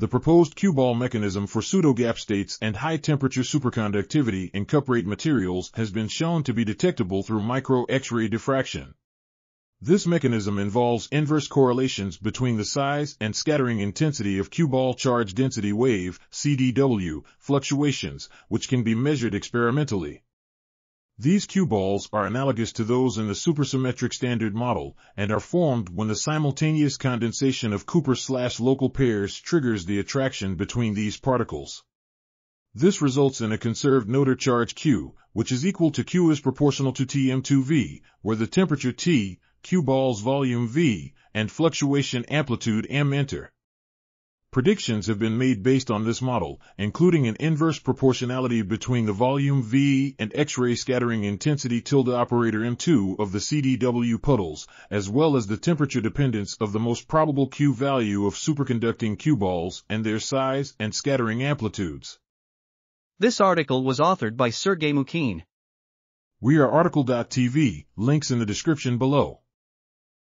The proposed Q-ball mechanism for pseudogap states and high-temperature superconductivity in cuprate materials has been shown to be detectable through micro-X-ray diffraction. This mechanism involves inverse correlations between the size and scattering intensity of Q-ball charge density wave (CDW) fluctuations, which can be measured experimentally. These Q-balls are analogous to those in the supersymmetric standard model and are formed when the simultaneous condensation of Cooper/local pairs triggers the attraction between these particles. This results in a conserved Noether charge Q, which is equal to Q is proportional to Tm2V, where the temperature T, Q-ball's volume V, and fluctuation amplitude M enter. Predictions have been made based on this model, including an inverse proportionality between the volume V and X-ray scattering intensity tilde operator M2 of the CDW puddles, as well as the temperature dependence of the most probable Q value of superconducting Q-balls and their size and scattering amplitudes. This article was authored by Sergei Mukhin. We are article.tv, links in the description below.